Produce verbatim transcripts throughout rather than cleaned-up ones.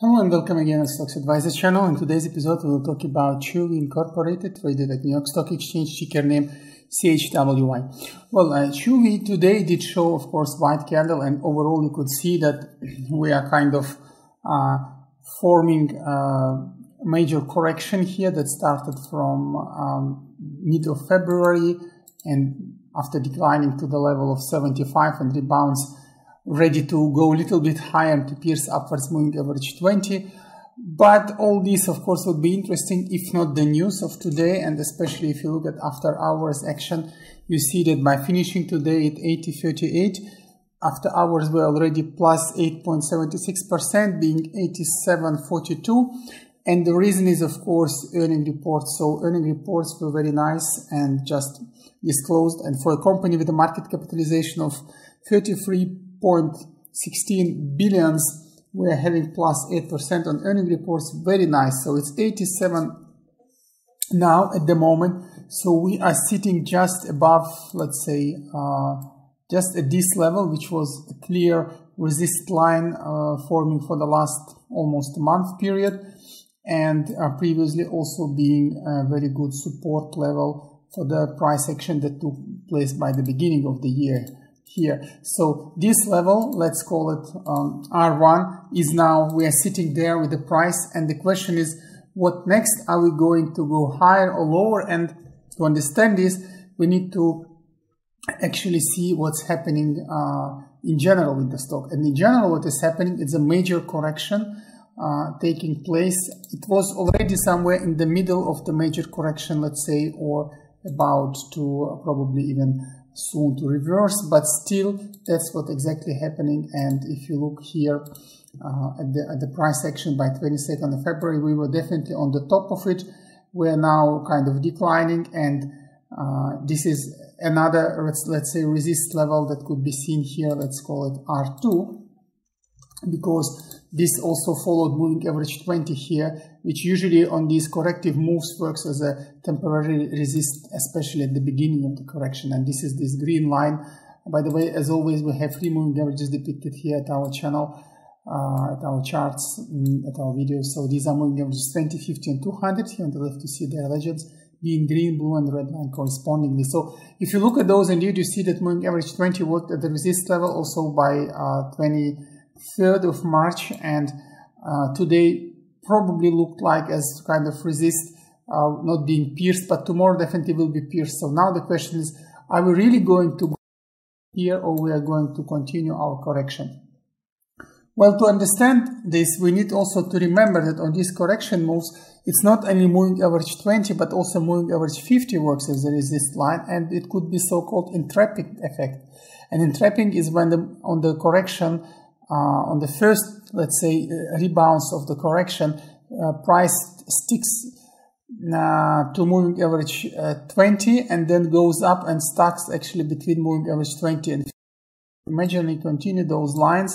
Hello and welcome again on Stocks Advisors channel. In today's episode, we'll talk about Chewy Incorporated, traded at New York Stock Exchange, ticker name C H W Y. Well, uh, Chewy today did show, of course, white candle, and overall you could see that we are kind of uh, forming a major correction here that started from um, mid of February, and after declining to the level of seventy-five and rebounds, ready to go a little bit higher to pierce upwards moving average twenty. But all this, of course, would be interesting if not the news of today, and especially if you look at after hours action, you see that by finishing today at eighty thirty-eight, after hours were already plus eight point seven six percent, being eighty-seven forty-two. And the reason is, of course, earning reports. So earning reports were very nice and just disclosed, and for a company with a market capitalization of thirty-three point one six billions, we're having plus eight percent on earning reports. Very nice. So it's eighty-seven now at the moment. So we are sitting just above, let's say, uh, just at this level, which was a clear resist line uh, forming for the last almost month period, and uh, previously also being a very good support level for the price action that took place by the beginning of the year here. So this level, let's call it um, R one, is now, we are sitting there with the price, and the question is, what next? Are we going to go higher or lower? And to understand this, we need to actually see what's happening uh, in general with the stock. And in general, what is happening is a major correction uh, taking place. It was already somewhere in the middle of the major correction, let's say, or about to probably even soon to reverse, but still that's what exactly happening. And if you look here uh, at, the, at the price action by twenty-second of February, we were definitely on the top of it. We're now kind of declining, and uh, this is another, let's, let's say, resist level that could be seen here. Let's call it R two, because this also followed moving average twenty here, which usually on these corrective moves works as a temporary resist, especially at the beginning of the correction. And this is this green line. By the way, as always, we have three moving averages depicted here at our channel, uh, at our charts, at our videos. So these are moving averages twenty, fifty, and two hundred. Here on the left, you see their legends being green, blue, and red line correspondingly. So if you look at those, and you do see that moving average twenty worked at the resist level also by uh, twenty-third of March, and uh, today probably looked like as kind of resist uh, not being pierced, but tomorrow definitely will be pierced. So now the question is, are we really going to go here, or we are going to continue our correction? Well, to understand this, we need also to remember that on these correction moves, it's not only moving average twenty, but also moving average fifty works as a resist line, and it could be so-called entrapping effect. And entrapping is when the, on the correction, Uh, on the first, let's say, uh, rebounds of the correction, uh, price sticks uh, to moving average uh, twenty, and then goes up and stacks actually between moving average twenty and fifty. Imagine we continue those lines.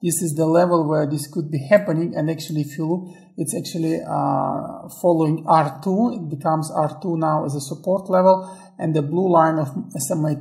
This is the level where this could be happening, and actually if you look, it's actually uh, following R two. It becomes R two now as a support level, and the blue line of S M A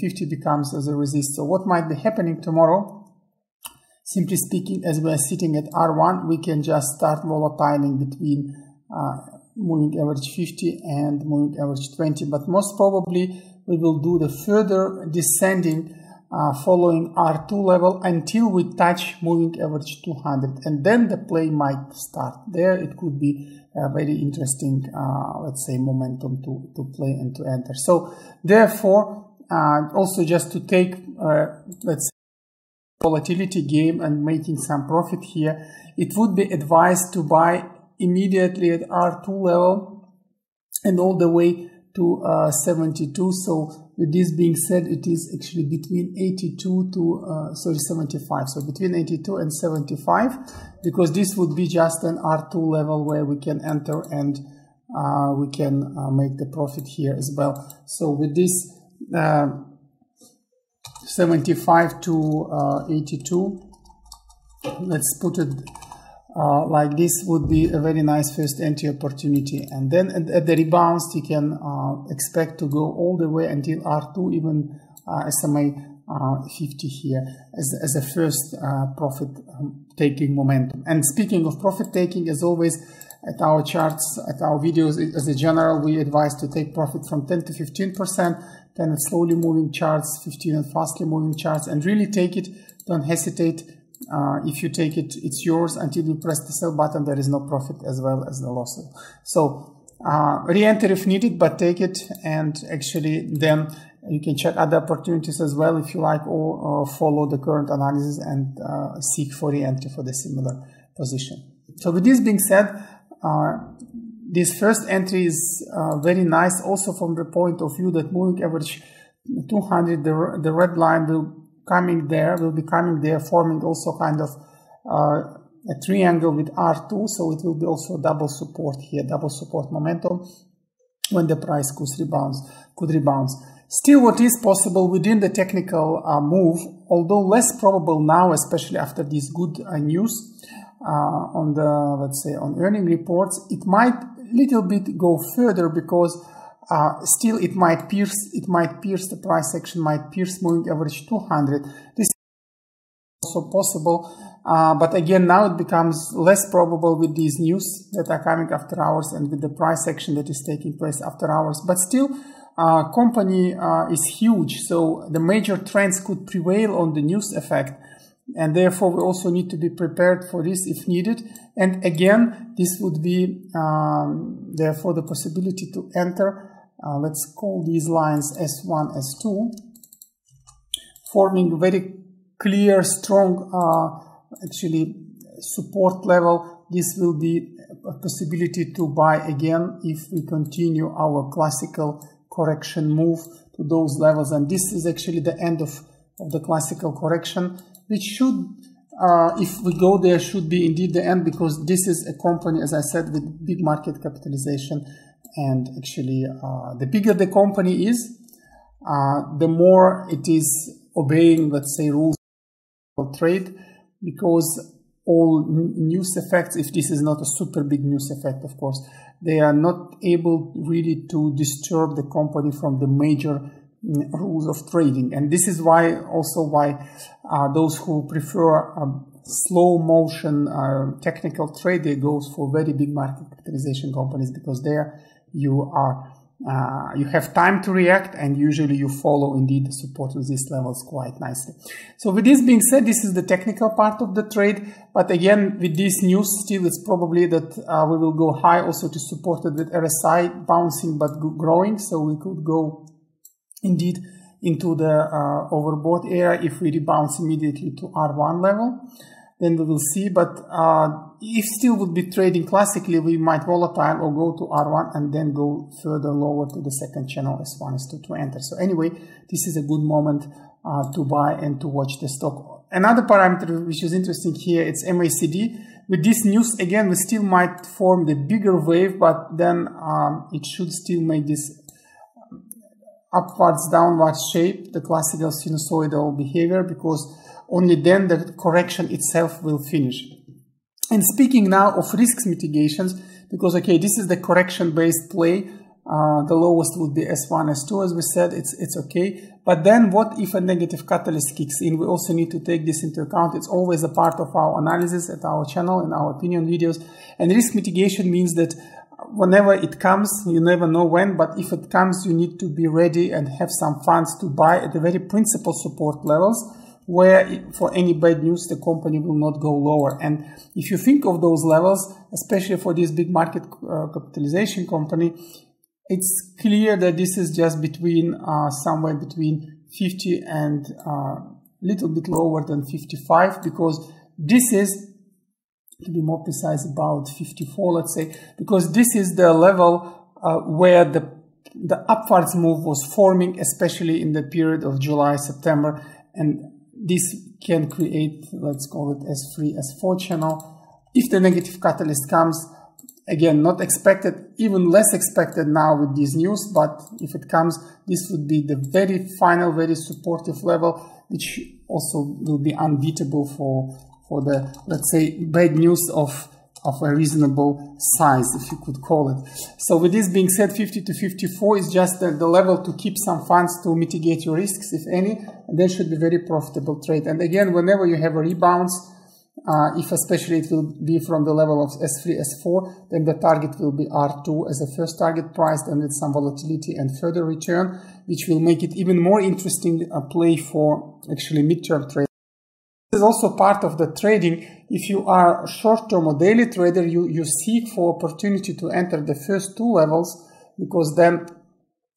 fifty becomes as a resist. So what might be happening tomorrow? Simply speaking, as we are sitting at R one, we can just start volatiling between uh, moving average fifty and moving average twenty. But most probably, we will do the further descending uh, following R two level until we touch moving average two hundred. And then the play might start there. It could be a very interesting, uh, let's say, momentum to, to play and to enter. So therefore, uh, also just to take, uh, let's say, volatility game and making some profit here, it would be advised to buy immediately at R two level and all the way to uh, seventy-two. So with this being said, it is actually between eighty-two to uh, sorry seventy-five. So between eighty-two and seventy-five, because this would be just an R two level where we can enter and uh, we can uh, make the profit here as well. So with this uh, seventy-five to uh, eighty-two, let's put it uh, like this, would be a very nice first entry opportunity. And then at, at the rebounds, you can uh, expect to go all the way until R two, even uh, S M A around fifty here as, as a first uh, profit um, taking momentum. And speaking of profit taking, as always, at our charts, at our videos, as a general, we advise to take profit from ten to fifteen percent, then at slowly moving charts, fifteen and fastly moving charts, and really take it. Don't hesitate. Uh, if you take it, it's yours. Until you press the sell button, there is no profit as well as the loss. So uh, re-enter if needed, but take it, and actually then you can check other opportunities as well if you like, or uh, follow the current analysis and uh, seek for re-entry for the similar position. So with this being said, uh, this first entry is uh, very nice also from the point of view that moving average two hundred, the, the red line will coming there, will be coming there, forming also kind of uh, a triangle with R two, so it will be also double support here, double support momentum when the price could rebound. Could rebound. Still, what is possible within the technical uh, move, although less probable now, especially after this good uh, news uh, on the, let's say, on earning reports, it might little bit go further because Uh, still, it might pierce. It might pierce the price action. Might pierce moving average two hundred. This is also possible, uh, but again, now it becomes less probable with these news that are coming after hours and with the price action that is taking place after hours. But still, uh, company uh, is huge, so the major trends could prevail on the news effect, and therefore we also need to be prepared for this if needed. And again, this would be um, therefore the possibility to enter. Uh, let's call these lines S one, S two, forming very clear, strong, uh, actually support level. This will be a possibility to buy again if we continue our classical correction move to those levels. And this is actually the end of, of the classical correction, which should, uh, if we go there, should be indeed the end, because this is a company, as I said, with big market capitalization. And actually, uh, the bigger the company is, uh, the more it is obeying, let's say, rules of trade, because all news effects, if this is not a super big news effect, of course, they are not able really to disturb the company from the major rules of trading. And this is why also why uh, those who prefer um, slow motion uh, technical trade, they go for very big market capitalization companies, because there you are uh, you have time to react, and usually you follow indeed the support of these levels quite nicely. So with this being said, this is the technical part of the trade, but again, with this news, still it's probably that uh, we will go high, also to support it with R S I bouncing but growing, so we could go indeed into the uh, overbought area if we rebounce immediately to R one level. Then we will see, but uh, if still would be trading classically, we might volatile or go to R one and then go further lower to the second channel S one, S two to enter. So anyway, this is a good moment uh, to buy and to watch the stock. Another parameter which is interesting here, it's M A C D. With this news, again, we still might form the bigger wave, but then um, it should still make this upwards, downwards shape, the classical sinusoidal behavior, because only then the correction itself will finish. And speaking now of risks mitigations, because, okay, this is the correction-based play. Uh, the lowest would be S one, S two, as we said, it's, it's okay. But then what if a negative catalyst kicks in? We also need to take this into account. It's always a part of our analysis at our channel, in our opinion videos. And risk mitigation means that whenever it comes, you never know when, but if it comes, you need to be ready and have some funds to buy at the very principal support levels, where for any bad news, the company will not go lower. And if you think of those levels, especially for this big market uh, capitalization company, it's clear that this is just between uh, somewhere between fifty and a uh, little bit lower than fifty-five, because this is, to be more precise, about fifty-four, let's say, because this is the level uh, where the, the upwards move was forming, especially in the period of July, September, and this can create, let's call it S three, S four channel. If the negative catalyst comes, again, not expected, even less expected now with this news, but if it comes, this would be the very final, very supportive level, which also will be unbeatable for for the, let's say, bad news of of a reasonable size, if you could call it. So with this being said, fifty to fifty-four is just the, the level to keep some funds to mitigate your risks, if any, and that should be very profitable trade. And again, whenever you have a rebounds, uh, if especially it will be from the level of S three, S four, then the target will be R two as a first target price, and with some volatility and further return, which will make it even more interesting uh, play for actually mid-term trade. Is also part of the trading. If you are short-term or daily trader, you, you seek for opportunity to enter the first two levels, because then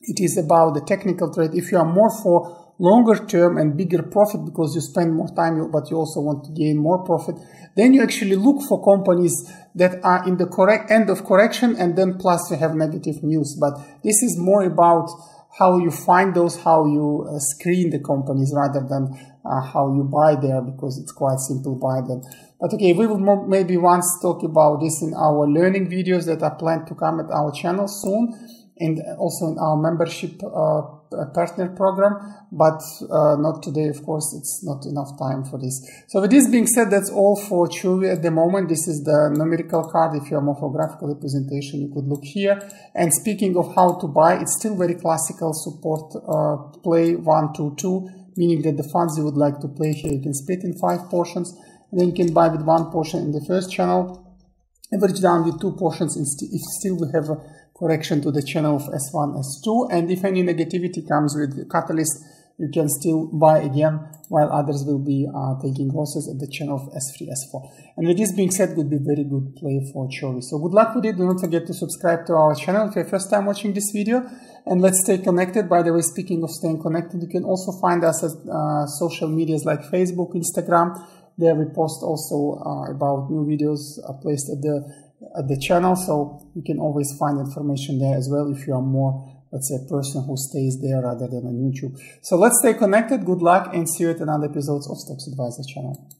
it is about the technical trade. If you are more for longer term and bigger profit, because you spend more time but you also want to gain more profit, then you actually look for companies that are in the correct end of correction, and then plus you have negative news. But this is more about how you find those, how you uh, screen the companies rather than uh, how you buy there, because it's quite simple buy them. But okay, we will more, maybe once talk about this in our learning videos that are planned to come at our channel soon, and also in our membership uh, partner program, but uh, not today, of course, it's not enough time for this. So with this being said, that's all for Chewy at the moment. This is the numerical card. If you are more for graphical representation, you could look here. And speaking of how to buy, it's still very classical support uh, play, one, two, two, meaning that the funds you would like to play here, you can split in five portions, and then you can buy with one portion in the first channel, average down with two portions, and st if still we have a correction to the channel of S one, S two, and if any negativity comes with the catalyst, you can still buy again, while others will be uh, taking losses at the channel of S three, S four. And with this being said, would be very good play for Chewy. So good luck with it. Do not forget to subscribe to our channel if you're first time watching this video, and let's stay connected. By the way, speaking of staying connected, you can also find us at uh, social medias like Facebook, Instagram. There we post also uh, about new videos uh, placed at the at the channel, so you can always find information there as well if you are more, let's say, a person who stays there rather than on YouTube. So let's stay connected, good luck, and see you at another episode of Stocks Advisor channel.